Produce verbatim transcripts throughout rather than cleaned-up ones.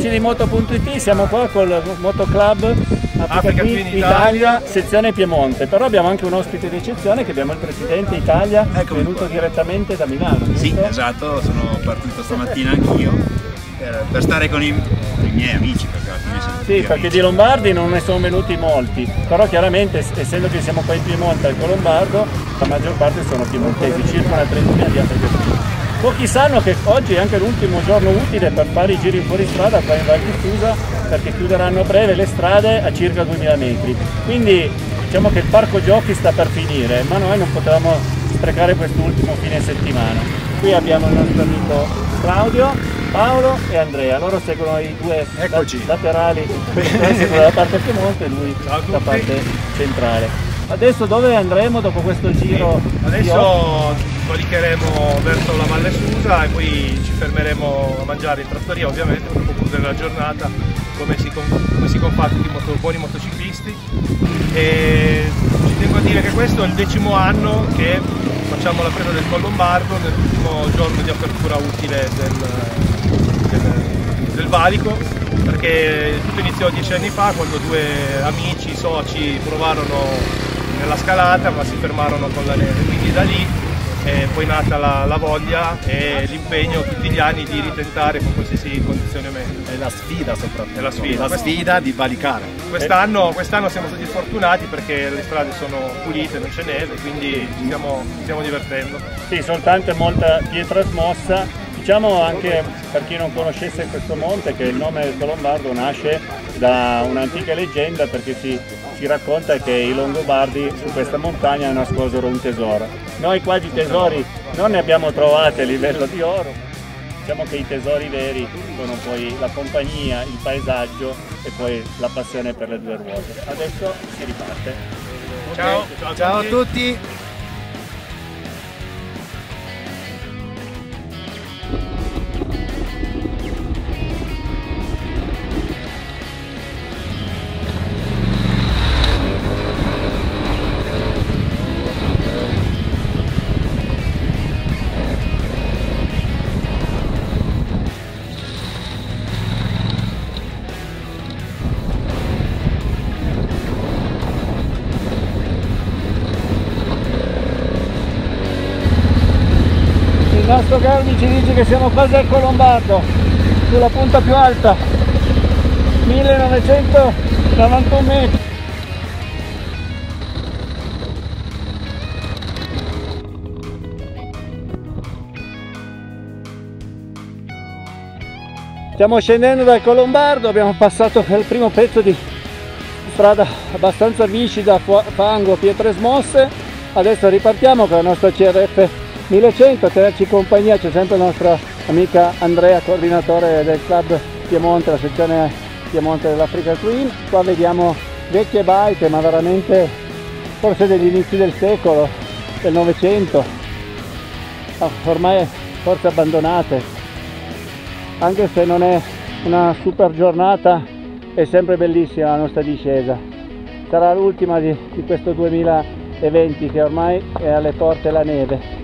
Amici di Moto punto it, siamo qua col Motoclub Africa Twin Italia, sezione Piemonte, però abbiamo anche un ospite d'eccezione che abbiamo il presidente Italia, Eccomi venuto qua. direttamente da Milano. Giusto? Sì, esatto, sono partito stamattina anch'io per, per stare con i, i miei amici, perché alla fine sono Sì, perché amici. Di Lombardi non ne sono venuti molti, però chiaramente essendo che siamo qua in Piemonte al Colombardo, la maggior parte sono piemontesi, circa una trentina di Africa. Pochi sanno che oggi è anche l'ultimo giorno utile per fare i giri fuori strada qua in Valle Susa, perché chiuderanno a breve le strade a circa duemila metri. Quindi diciamo che il parco giochi sta per finire, ma noi non potevamo sprecare quest'ultimo fine settimana. Qui abbiamo il nostro amico Claudio, Paolo e Andrea. Loro seguono i due Eccoci. laterali, dalla parte Piemonte e lui dalla parte centrale. Adesso dove andremo dopo questo giro? Adesso volicheremo verso la Valle Susa e poi ci fermeremo a mangiare in trattoria, ovviamente, per concludere la giornata come si, come si comporta i moto, buoni motociclisti. E ci tengo a dire che questo è il decimo anno che facciamo la presa del Colombardo nell'ultimo giorno di apertura utile del, del, del valico, perché tutto iniziò dieci anni fa quando due amici, soci, provarono nella scalata ma si fermarono con la neve, quindi da lì è poi nata la, la voglia e l'impegno tutti gli anni di ritentare con qualsiasi condizione meglio. È la sfida soprattutto, è la sfida, la sfida di valicare. Quest'anno quest'anno siamo stati fortunati perché le strade sono pulite, non c'è neve, quindi ci stiamo, stiamo divertendo. Sì, soltanto molta pietra smossa. Diciamo anche per chi non conoscesse questo monte che il nome del Colombardo nasce da un'antica leggenda, perché si, si racconta che i Longobardi su questa montagna nascosero un tesoro. Noi qua di tesori non ne abbiamo trovati a livello di oro, diciamo che i tesori veri sono poi la compagnia, il paesaggio e poi la passione per le due ruote. Adesso si riparte. Ciao, ciao, ciao a tutti! Il nostro Garmin ci dice che siamo quasi al Colombardo, sulla punta più alta, millenovecentonovantuno metri. Stiamo scendendo dal Colombardo, abbiamo passato il primo pezzo di strada abbastanza viscida, fango, pietre smosse, adesso ripartiamo con la nostra C R F millecento, a tenerci compagnia c'è sempre la nostra amica Andrea, coordinatore del club Piemonte, la sezione Piemonte dell'Africa Twin. Qua vediamo vecchie bike, ma veramente forse degli inizi del secolo, del Novecento, ormai forse abbandonate. Anche se non è una super giornata, è sempre bellissima la nostra discesa. Sarà l'ultima di, di questo duemila venti, che ormai è alle porte la neve.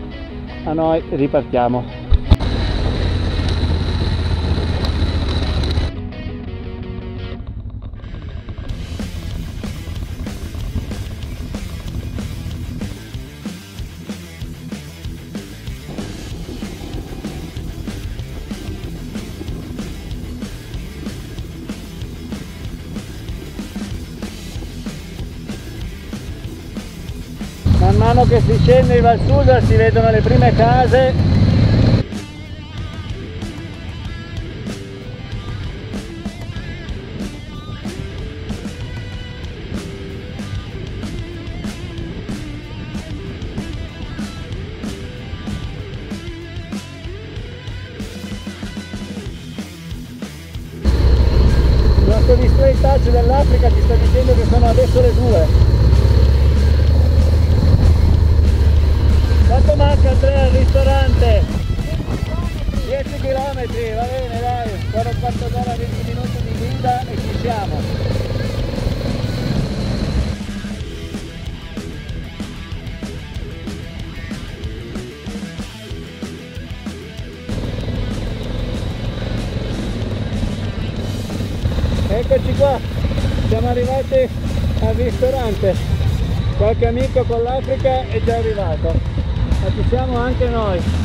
A noi ripartiamo. Man mano che si scende in Valle Susa si vedono le prime case. Il nostro display touch dell'Africa ci sta dicendo che sono adesso le due. Quanto manca al ristorante? dieci chilometri, va bene dai, sono quattro ore e venti minuti di guida e ci siamo. Eccoci qua, siamo arrivati al ristorante. Qualche amico con l'Africa è già arrivato, ma ci siamo anche noi.